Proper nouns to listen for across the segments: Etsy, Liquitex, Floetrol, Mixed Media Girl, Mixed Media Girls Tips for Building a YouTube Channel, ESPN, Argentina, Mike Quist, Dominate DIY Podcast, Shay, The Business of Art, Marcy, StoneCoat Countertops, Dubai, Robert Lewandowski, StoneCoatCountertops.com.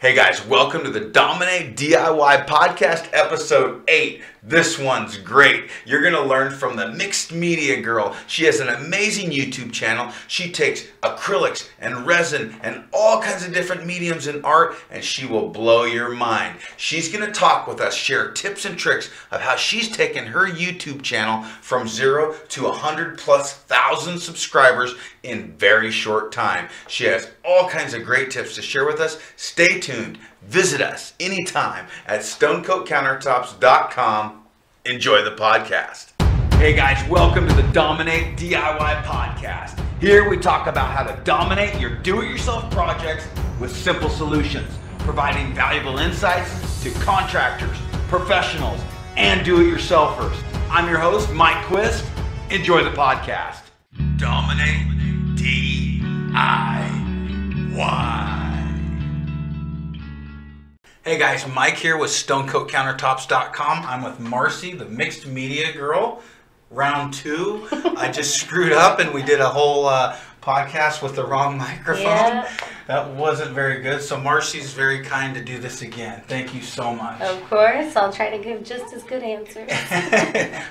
Hey guys, welcome to the Dominate DIY Podcast, episode 8. This one's great. You're going to learn from the Mixed Media Girl. She has an amazing YouTube channel. She takes acrylics and resin and all kinds of different mediums in art, and she will blow your mind. She's going to talk with us, share tips and tricks of how she's taken her YouTube channel from 0 to 100,000+ subscribers in very short time. She has all kinds of great tips to share with us. Stay tuned. Visit us anytime at StoneCoatCountertops.com. Enjoy the podcast. Hey guys, welcome to the Dominate DIY Podcast. Here we talk about how to dominate your do-it-yourself projects with simple solutions, providing valuable insights to contractors, professionals, and do-it-yourselfers. I'm your host, Mike Quist. Enjoy the podcast. Dominate DIY. Hey guys, Mike here with StoneCoatCountertops.com. I'm with Marcy, the Mixed Media Girl, round 2. I just screwed up and we did a whole podcast with the wrong microphone. Yeah. That wasn't very good, so Marcy's very kind to do this again. Thank you so much. Of course, I'll try to give just as good answers.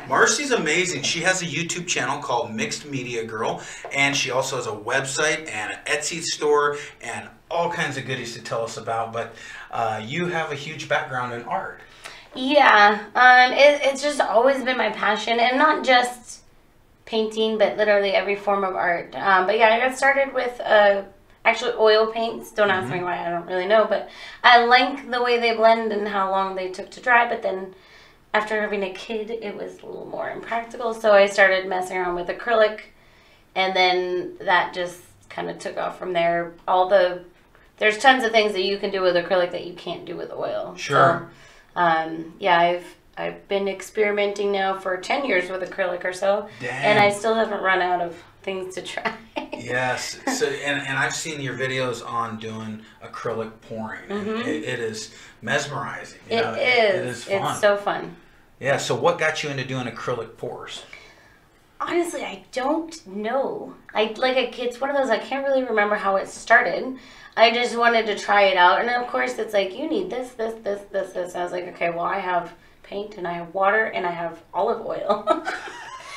Marcy's amazing. She has a YouTube channel called Mixed Media Girl, and she also has a website and an Etsy store and all kinds of goodies to tell us about, but you have a huge background in art. Yeah, it's just always been my passion, and not just painting, but literally every form of art. But yeah, I got started with actually oil paints. Don't ask me why, I don't really know, but I like the way they blend and how long they took to dry, but then after having a kid, it was a little more impractical, so I started messing around with acrylic, and then that just kind of took off from there. There's tons of things that you can do with acrylic that you can't do with oil. Sure. So, yeah, I've been experimenting now for 10 years with acrylic or so. Damn. And I still haven't run out of things to try. Yes. So, and I've seen your videos on doing acrylic pouring. It is mesmerizing. It is fun. It's so fun. Yeah. So what got you into doing acrylic pours? Honestly, I don't know. It's one of those, I can't really remember how it started. I just wanted to try it out. And of course, it's like, you need this, this, this, this, this. I was like, okay, well, I have paint and I have water and I have olive oil.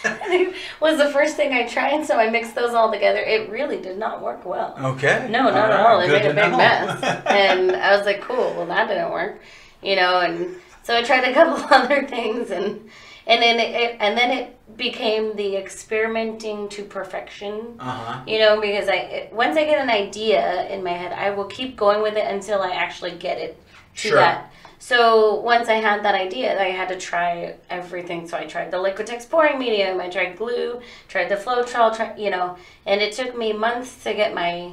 And it was the first thing I tried, so I mixed those all together. It really did not work well. Okay. No, not at all. It made a big mess. And I was like, cool, well, that didn't work. You know, and so I tried a couple other things, and then it became the experimenting to perfection. You know, because once I get an idea in my head, I will keep going with it until I actually get it to that. So once I had that idea, I had to try everything. So I tried the Liquitex pouring medium, I tried glue, tried the Floetrol, you know, and it took me months to get my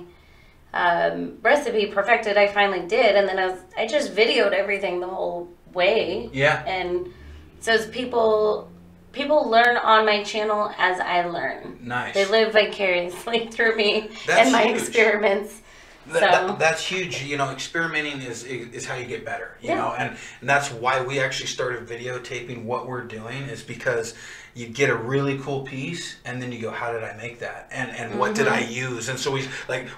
recipe perfected. I finally did, and then I just videoed everything the whole way. Yeah. And so as people learn on my channel as I learn. Nice. They live vicariously through me and my experiments. That's huge. You know, experimenting is how you get better. You know, and that's why we actually started videotaping what we're doing, is because you get a really cool piece and then you go, how did I make that? And what did I use? And so we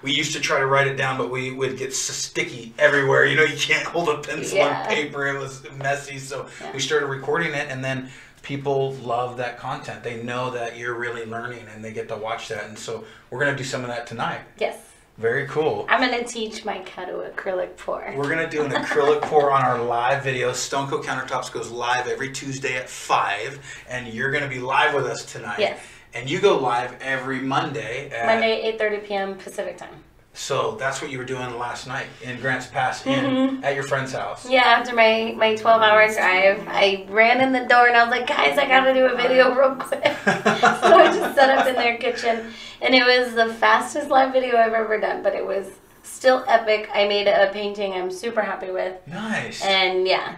used to try to write it down, but we would get sticky everywhere. You know, you can't hold a pencil and paper. It was messy. So we started recording it, and then people love that content. They know that you're really learning and they get to watch that. And so we're going to do some of that tonight. Yes. Very cool. I'm going to teach Mike how to acrylic pour. We're going to do an acrylic pour on our live video. Stone Coat Countertops goes live every Tuesday at 5, and you're going to be live with us tonight. Yes. And you go live every Monday at... Monday, 8:30 p.m. Pacific time. So that's what you were doing last night in Grants Pass Inn at your friend's house. Yeah, after my 12-hour drive, I ran in the door and I was like, guys, I got to do a video real quick. So I just set up in their kitchen, and it was the fastest live video I've ever done, but it was still epic. I made a painting I'm super happy with. Nice. And yeah.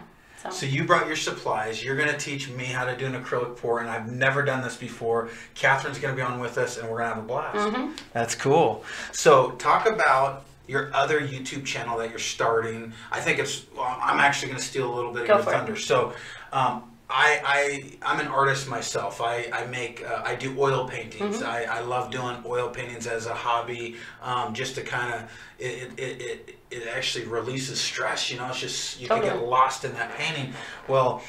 So you brought your supplies. You're going to teach me how to do an acrylic pour, and I've never done this before. Catherine's going to be on with us, and we're going to have a blast. That's cool. So talk about your other YouTube channel that you're starting. I think I'm actually going to steal a little bit of your thunder. So I'm an artist myself. I do oil paintings. I love doing oil paintings as a hobby, just to kind of, it actually releases stress. You know, it's just, you can get lost in that painting. Well,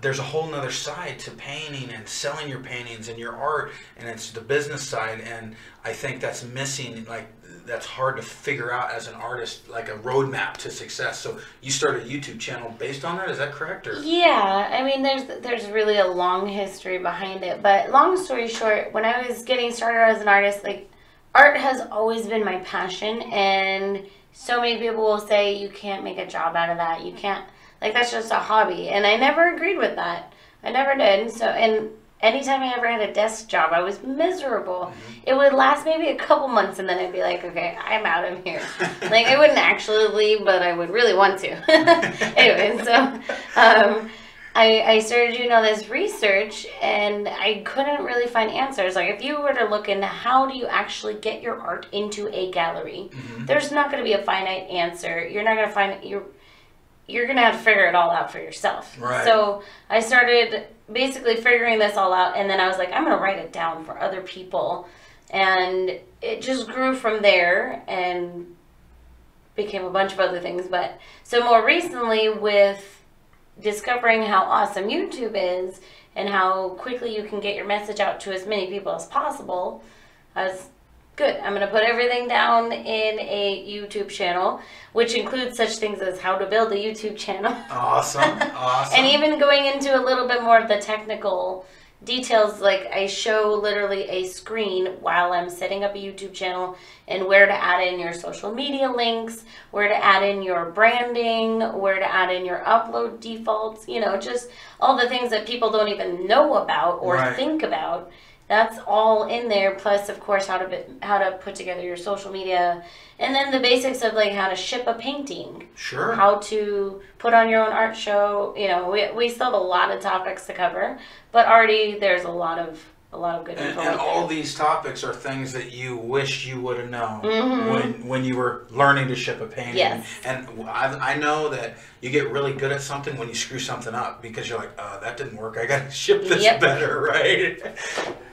there's a whole nother side to painting and selling your paintings and your art, and it's the business side. And I think that's missing. Like, that's hard to figure out as an artist, like a roadmap to success. So you started a YouTube channel based on that. Is that correct? Or? Yeah, I mean, there's really a long history behind it. But long story short, when I was getting started as an artist, like, art has always been my passion, and so many people will say you can't make a job out of that. You can't. Like, that's just a hobby, and I never agreed with that. I never did. So, and anytime I ever had a desk job, I was miserable. Mm-hmm. It would last maybe a couple months, and then I'd be like, okay, I'm out of here. Like, I wouldn't actually leave, but I would really want to. Anyway, so I started doing all this research, and I couldn't really find answers. Like, if you were to look into how do you actually get your art into a gallery, mm-hmm. there's not going to be a finite answer. You're not going to find you're going to have to figure it all out for yourself. Right. So I started basically figuring this all out, and then I was like, I'm going to write it down for other people. And it just grew from there and became a bunch of other things. But so more recently, with discovering how awesome YouTube is and how quickly you can get your message out to as many people as possible, I was good. I'm going to put everything down in a YouTube channel, which includes such things as how to build a YouTube channel. Awesome. Awesome. And even going into a little bit more of the technical details, like I show literally a screen while I'm setting up a YouTube channel and where to add in your social media links, where to add in your branding, where to add in your upload defaults, you know, just all the things that people don't even know about or right. think about. That's all in there, plus, of course, how to put together your social media, and then the basics of, like, how to ship a painting. Sure. How to put on your own art show. You know, we still have a lot of topics to cover, but already there's a lot of good info. And all these topics are things that you wish you would have known mm-hmm. when you were learning to ship a painting. Yes. And I know that you get really good at something when you screw something up, because you're like, oh, that didn't work. I got to ship this yep. better, right?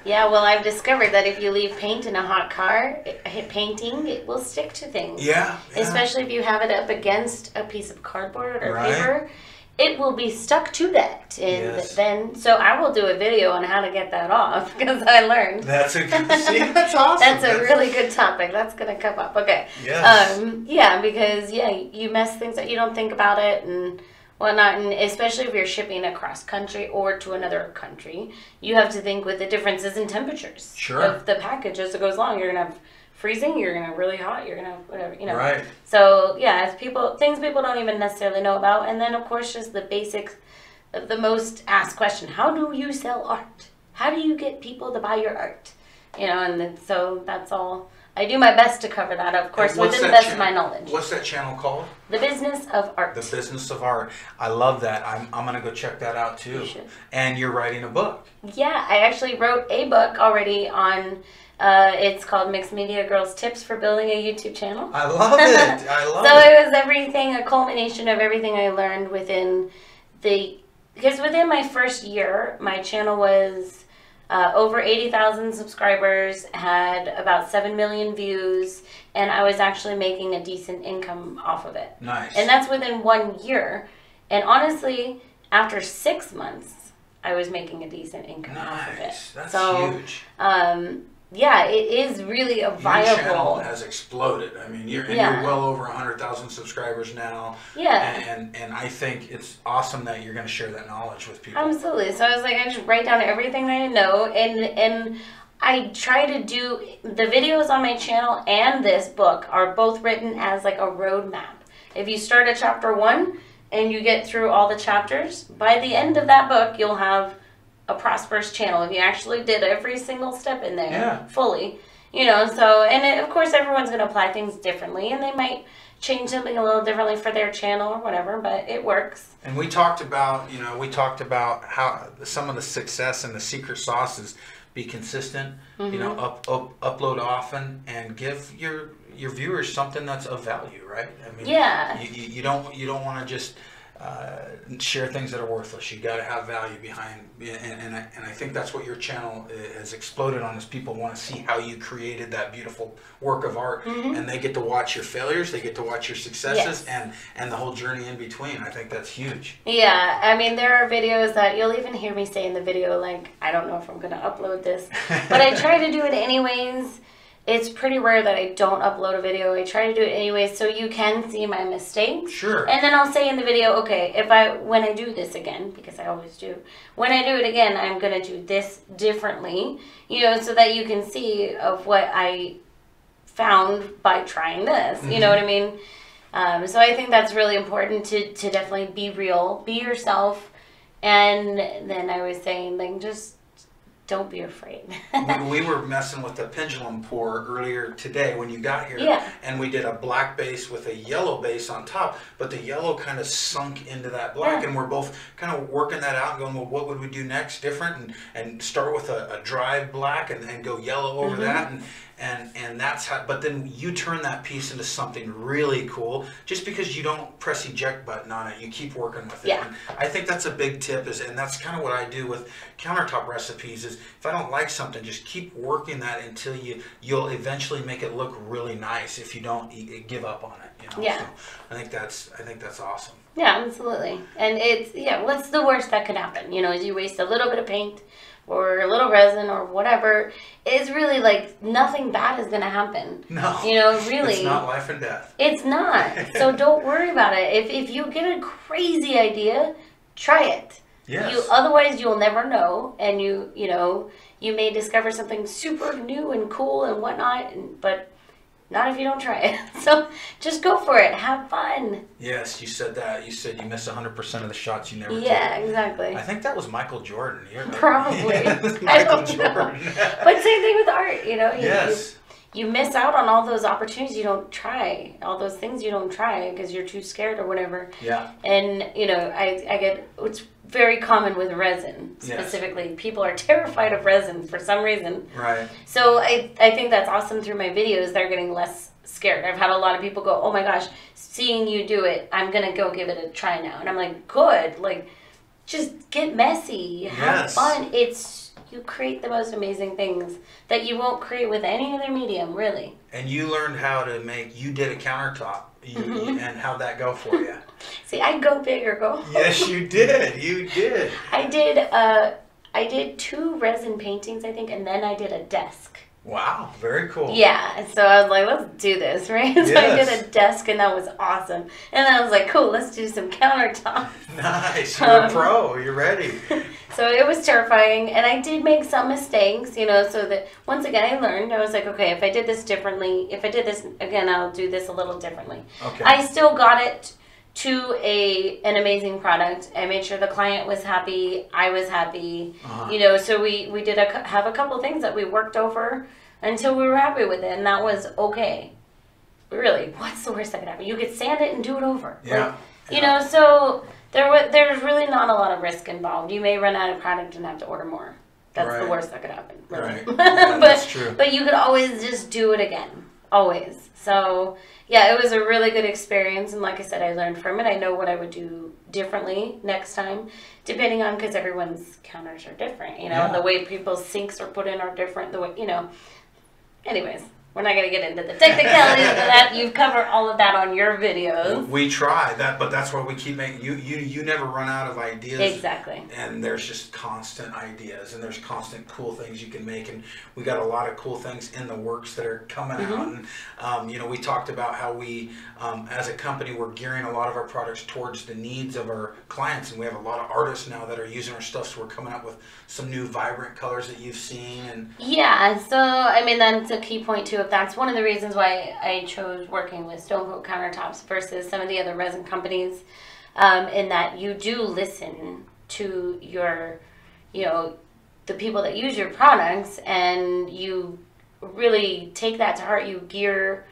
Yeah, well, I've discovered that if you leave paint in a hot car, it will stick to things. Yeah, yeah. Especially if you have it up against a piece of cardboard or right. paper. It will be stuck to that, and yes. then so I will do a video on how to get that off, because I learned. That's a good, see, that's awesome. That's really good topic. That's gonna come up. Okay. Yes. Yeah, because yeah, you mess things up. You don't think about it and whatnot, and especially if you're shipping across country or to another country, you have to think with the differences in temperatures. Sure. Of the package as it goes along, you're gonna have freezing, you're gonna have really hot, you're gonna have whatever, you know. Right. So yeah, it's things people don't even necessarily know about, and then of course just the basics, the most asked question: how do you sell art? How do you get people to buy your art? You know, and then, so that's all. I do my best to cover that, of course, within the best of my knowledge. What's that channel called? The Business of Art. The Business of Art. I love that. I'm going to go check that out, too. You should. And you're writing a book. Yeah, I actually wrote a book already on, it's called Mixed Media Girls Tips for Building a YouTube Channel. I love it. I love so it. So it was everything, a culmination of everything I learned because within my first year, my channel was over 80,000 subscribers, had about 7 million views, and I was actually making a decent income off of it. Nice. And that's within 1 year. And honestly, after 6 months, I was making a decent income nice. Off of it. That's so huge. Yeah, it is really a viable. Your channel has exploded. I mean, you're well over 100,000 subscribers now. Yeah. And I think it's awesome that you're going to share that knowledge with people. Absolutely. So I was like, I just write down everything that I know, and I try to do the videos on my channel, and this book are both written as like a roadmap. If you start at chapter 1 and you get through all the chapters, by the end of that book, you'll have a prosperous channel if you actually did every single step in there yeah. fully, you know. So, and it, of course, everyone's going to apply things differently, and they might change something a little differently for their channel or whatever, but it works. And we talked about how some of the success and the secret sauce is be consistent, mm-hmm. you know, upload often, and give your viewers something that's of value, right? I mean, yeah, you don't want to just share things that are worthless. You got to have value behind, and I think that's what your channel has exploded on, is people want to see how you created that beautiful work of art, mm-hmm. and they get to watch your failures, they get to watch your successes, yes. and the whole journey in between. I think that's huge. Yeah, I mean, there are videos that you'll even hear me say in the video, like, I don't know if I'm going to upload this, but I try to do it anyways. It's pretty rare that I don't upload a video. I try to do it anyway, so you can see my mistakes. Sure. And then I'll say in the video, okay, when I do this again, because I always do, when I do it again, I'm going to do this differently, you know, so that you can see of what I found by trying this, mm-hmm. you know what I mean? So I think that's really important to definitely be real, be yourself. And then I was saying, like, just... don't be afraid. When we were messing with the pendulum pour earlier today when you got here, yeah. and we did a black base with a yellow base on top, but the yellow kind of sunk into that black, yeah. and we're both kind of working that out and going, well, what would we do next different, and start with a dry black and go yellow over mm-hmm. that, and that's how. But then you turn that piece into something really cool just because you don't press eject button on it. You keep working with it. Yeah. And I think that's a big tip, and that's kind of what I do with countertop recipes, is if I don't like something, just keep working that until you'll eventually make it look really nice if you don't give up on it. You know? Yeah. So I think that's awesome. Yeah, absolutely. And it's, yeah, what's the worst that could happen? You know, is you waste a little bit of paint, or a little resin, or whatever. It's really like nothing bad is going to happen. No. You know, really. It's not life and death. It's not. So don't worry about it. If you get a crazy idea, try it. Yes. Otherwise, you'll never know. And you know, you may discover something super new and cool and whatnot, but not if you don't try it. So just go for it. Have fun. Yes, you said that. You said you miss 100% of the shots you never took. Yeah, exactly. I think that was Michael Jordan. Probably. Yeah, Michael Jordan. But same thing with art, you know. Yes. You miss out on all those opportunities you don't try, all those things you don't try because you're too scared or whatever. Yeah. And, you know, I get, it's very common with resin specifically. Yes. People are terrified of resin for some reason. Right. So I think that's awesome. Through my videos, they're getting less scared. I've had a lot of people go, oh my gosh, seeing you do it, I'm going to go give it a try now. And I'm like, good. Like, just get messy. Yes. Have fun. You create the most amazing things that you won't create with any other medium, really. And you learned how to make, you did a countertop. Mm-hmm. And how'd that go for you? See, I'd go big or go home. Yes, you did. You did. I did 2 resin paintings, I think, and then I did a desk. Wow, very cool. Yeah, so I was like, let's do this, right? Yes. So I did a desk, and that was awesome. And then I was like, cool, let's do some countertops. Nice, you're a pro, you're ready. So it was terrifying, and I did make some mistakes, you know, so that, once again, I learned. I was like, okay, if I did this differently, if I did this again, I'll do this a little differently. Okay. I still got it to an amazing product. I made sure the client was happy, I was happy, you know, so we did have a couple things that we worked over until we were happy with it, and that was okay. Really, what's the worst that could happen? You could sand it and do it over. Yeah. Like, yeah. You know, so there's really not a lot of risk involved. You may run out of product and have to order more. That's right. The worst that could happen. Really. Right. Yeah, that's true. But you could always just do it again. Always. So yeah, it was a really good experience, and like I said, I learned from it. I know what I would do differently next time, depending on, because everyone's counters are different, you know. Yeah. The way people's sinks are put in are different, the way, you know. Anyways, we're not going to get into the technicalities of that. You cover all of that on your videos. We try that, but that's why we keep making, you never run out of ideas. Exactly. And there's just constant ideas, and there's constant cool things you can make. And we got a lot of cool things in the works that are coming mm-hmm. out. And, you know, we talked about how we, as a company, we're gearing a lot of our products towards the needs of our clients. And we have a lot of artists now that are using our stuff. So we're coming up with some new vibrant colors that you've seen. And yeah. So, I mean, that's a key point too. That's one of the reasons why I chose working with StoneCoat Countertops versus some of the other resin companies, in that you do listen to your, you know, the people that use your products, and you really take that to heart. You gear,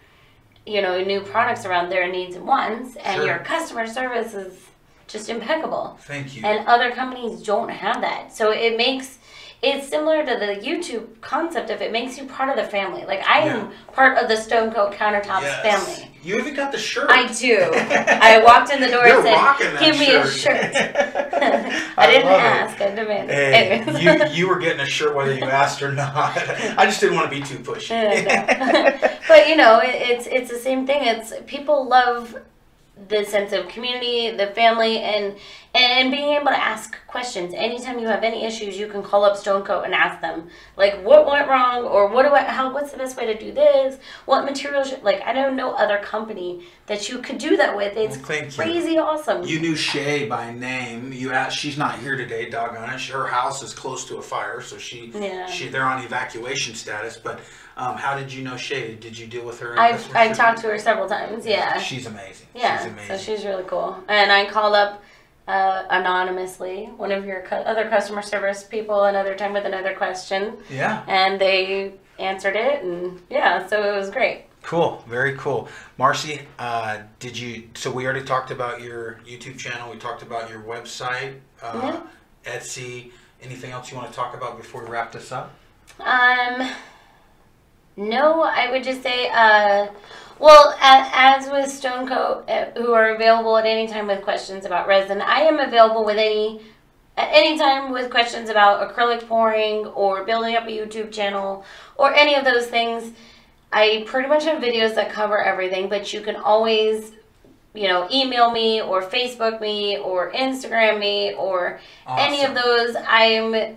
you know, new products around their needs and wants, and sure. your customer service is just impeccable. Thank you. And other companies don't have that. So it makes... it's similar to the YouTube concept of it makes you part of the family. Like, I am part of the StoneCoat Countertops yes. family. You even got the shirt. I do. I walked in the door and said, "Give me a shirt." I didn't ask. I demanded. Hey, you were getting a shirt whether you asked or not. I just didn't want to be too pushy. But you know, it's the same thing. It's people love the sense of community, the family, and being able to ask questions. Anytime you have any issues, you can call up StoneCoat and ask them, like, what went wrong, or what do I, how, what's the best way to do this? What materials? Like, I don't know other company that you could do that with. It's crazy awesome. You knew Shay by name. You asked. She's not here today. Doggone it. Her house is close to a fire, so they're on evacuation status, but. How did you know Shay? Did you deal with her? I've talked to her several times, yeah. She's amazing. Yeah, she's amazing. So she's really cool. And I called up anonymously one of your other customer service people another time with another question. Yeah. And they answered it, and yeah, so it was great. Cool. Very cool. Marcy, so we already talked about your YouTube channel. We talked about your website, Etsy. Anything else you want to talk about before we wrap this up? No, I would just say, well, as with StoneCoat, who are available at any time with questions about resin, I am available at any time with questions about acrylic pouring or building up a YouTube channel or any of those things. I pretty much have videos that cover everything, but you can always, you know, email me or Facebook me or Instagram me or any of those. I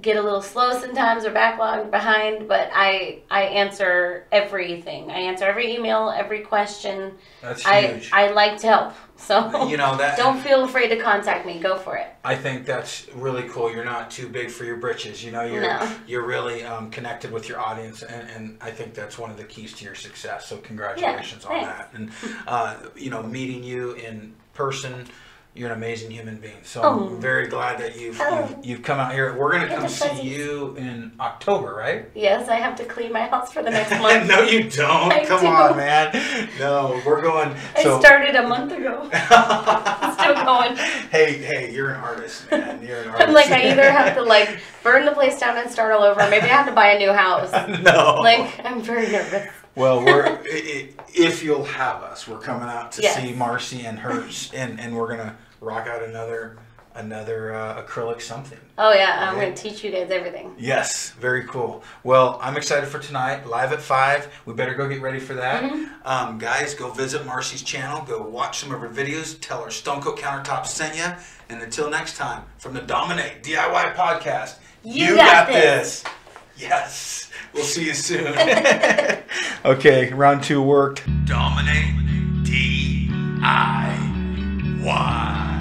get a little slow sometimes or backlogged behind, but I answer everything. I answer every email, every question. That's huge. I like to help. So you know that, don't feel afraid to contact me. Go for it. I think that's really cool. You're not too big for your britches. You know, you're really connected with your audience, and I think that's one of the keys to your success. So congratulations on that. And you know, meeting you in person, you're an amazing human being. So I'm very glad that you've come out here. We're going to come see you in October, right? Yes, I have to clean my house for the next month. No, you don't. Come on, man. No, we're going. I started a month ago. I'm still going. Hey, you're an artist, man. You're an artist. I'm like, I either have to like burn the place down and start all over. Maybe I have to buy a new house. No. Like, I'm very nervous. Well, if you'll have us, we're coming out to see Marcy and hers, and we're gonna rock out another acrylic something. Oh yeah, I'm gonna teach you guys everything. Yes, very cool. Well, I'm excited for tonight. Live at 5. We better go get ready for that. Guys, go visit Marcy's channel. Go watch some of her videos. Tell her StoneCoat Countertops sent you. And until next time, from the Dominate DIY Podcast, you got this. Yes. We'll see you soon. Okay, round 2 worked. Dominate DIY.